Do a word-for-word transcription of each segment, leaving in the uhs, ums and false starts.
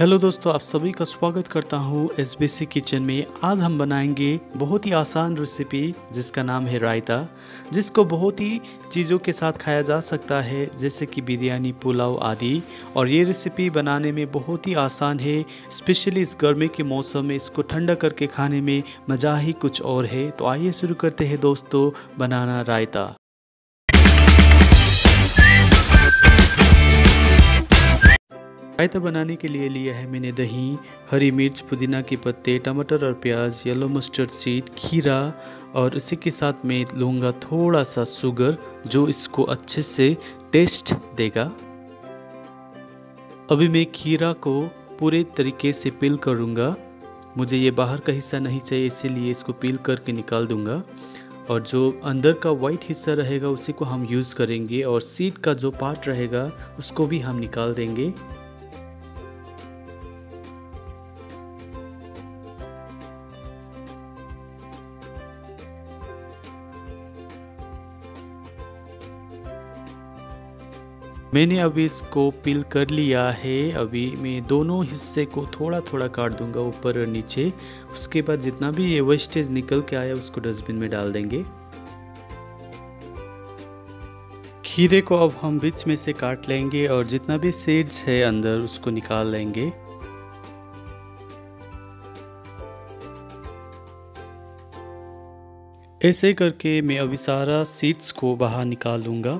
Hello दोस्तों, आप सभी का स्वागत करता हूँ एस बी सी किचन में। आज हम बनाएंगे बहुत ही आसान रेसिपी जिसका नाम है रायता, जिसको बहुत ही चीज़ों के साथ खाया जा सकता है जैसे कि बिरयानी, पुलाव आदि। और ये रेसिपी बनाने में बहुत ही आसान है, स्पेशली इस गर्मी के मौसम में इसको ठंडा करके खाने में मज़ा ही कुछ और है। तो आइए शुरू करते हैं दोस्तों बनाना रायता। रायता बनाने के लिए लिया है मैंने दही, हरी मिर्च, पुदीना के पत्ते, टमाटर और प्याज, येलो मस्टर्ड सीड, खीरा और इसी के साथ मैं लूँगा थोड़ा सा शुगर जो इसको अच्छे से टेस्ट देगा। अभी मैं खीरा को पूरे तरीके से पील करूँगा, मुझे ये बाहर का हिस्सा नहीं चाहिए इसीलिए इसको पील करके निकाल दूँगा और जो अंदर का वाइट हिस्सा रहेगा उसी को हम यूज़ करेंगे और सीड का जो पार्ट रहेगा उसको भी हम निकाल देंगे। मैंने अभी इसको पील कर लिया है। अभी मैं दोनों हिस्से को थोड़ा थोड़ा काट दूंगा, ऊपर और नीचे। उसके बाद जितना भी ये वेस्टेज निकल के आया उसको डस्टबिन में डाल देंगे। खीरे को अब हम बीच में से काट लेंगे और जितना भी सीड्स है अंदर उसको निकाल लेंगे। ऐसे करके मैं अभी सारा सीड्स को बाहर निकाल लूँगा।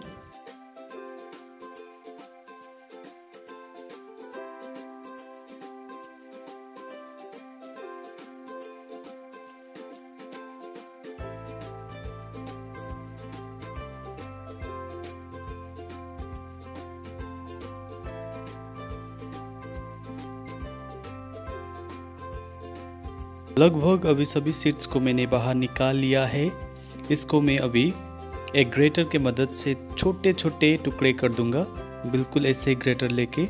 लगभग अभी सभी सीड्स को मैंने बाहर निकाल लिया है। इसको मैं अभी एक ग्रेटर के मदद से छोटे छोटे टुकड़े कर दूंगा, बिल्कुल ऐसे ग्रेटर लेके।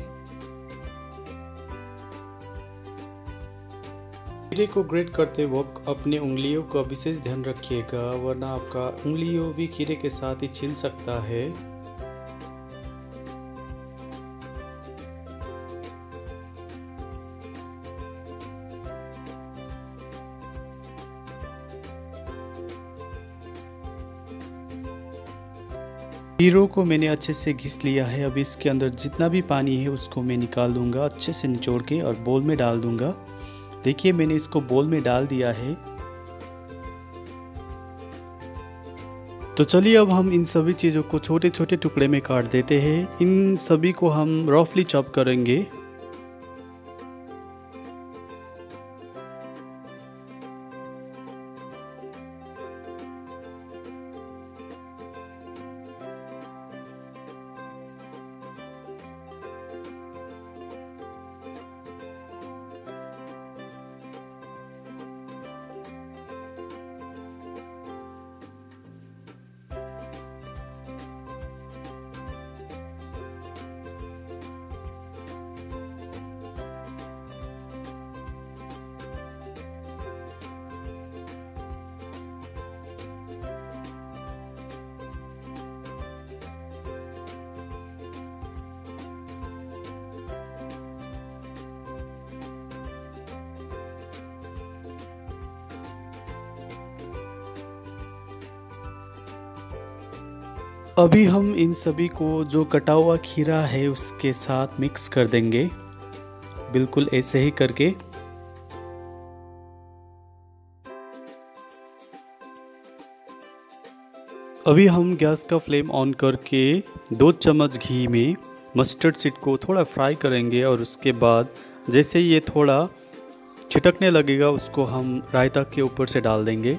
खीरे को ग्रेट करते वक्त अपने उंगलियों का विशेष ध्यान रखिएगा, वरना आपका उंगलियों भी खीरे के साथ ही छिल सकता है। खीरों को मैंने अच्छे से घिस लिया है। अभी इसके अंदर जितना भी पानी है उसको मैं निकाल दूंगा अच्छे से निचोड़ के और बोल में डाल दूंगा। देखिए मैंने इसको बोल में डाल दिया है। तो चलिए अब हम इन सभी चीज़ों को छोटे छोटे टुकड़े में काट देते हैं। इन सभी को हम रफली चॉप करेंगे। अभी हम इन सभी को जो कटा हुआ खीरा है उसके साथ मिक्स कर देंगे, बिल्कुल ऐसे ही करके। अभी हम गैस का फ्लेम ऑन करके दो चम्मच घी में मस्टर्ड सीड को थोड़ा फ्राई करेंगे और उसके बाद जैसे ये थोड़ा छिटकने लगेगा उसको हम रायता के ऊपर से डाल देंगे।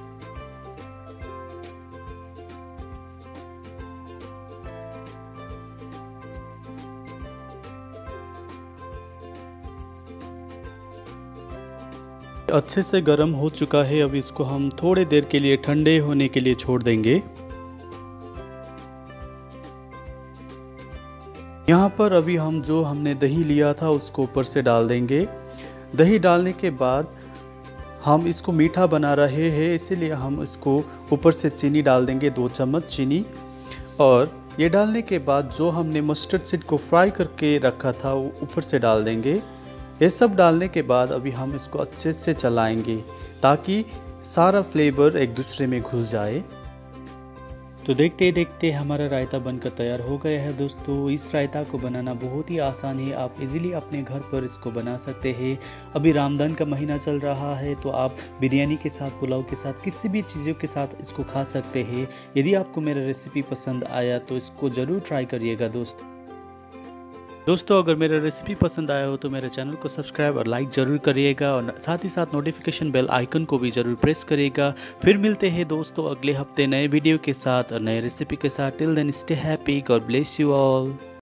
अच्छे से गर्म हो चुका है। अब इसको हम थोड़ी देर के लिए ठंडे होने के लिए छोड़ देंगे। यहाँ पर अभी हम जो हमने दही लिया था उसको ऊपर से डाल देंगे। दही डालने के बाद हम इसको मीठा बना रहे हैं इसीलिए हम इसको ऊपर से चीनी डाल देंगे, दो चम्मच चीनी। और ये डालने के बाद जो हमने मस्टर्ड सीड को फ्राई करके रखा था वो ऊपर से डाल देंगे। ये सब डालने के बाद अभी हम इसको अच्छे से चलाएंगे ताकि सारा फ्लेवर एक दूसरे में घुल जाए। तो देखते ही देखते हमारा रायता बनकर तैयार हो गया है दोस्तों। इस रायता को बनाना बहुत ही आसान है, आप इजीली अपने घर पर इसको बना सकते हैं। अभी रमज़ान का महीना चल रहा है तो आप बिरयानी के साथ, पुलाव के साथ, किसी भी चीज़ों के साथ इसको खा सकते हैं। यदि आपको मेरा रेसिपी पसंद आया तो इसको ज़रूर ट्राई करिएगा दोस्त। दोस्तों अगर मेरा रेसिपी पसंद आया हो तो मेरे चैनल को सब्सक्राइब और लाइक ज़रूर करिएगा और साथ ही साथ नोटिफिकेशन बेल आइकन को भी ज़रूर प्रेस करिएगा। फिर मिलते हैं दोस्तों अगले हफ्ते नए वीडियो के साथ और नए रेसिपी के साथ। Till then stay happy, God bless you all.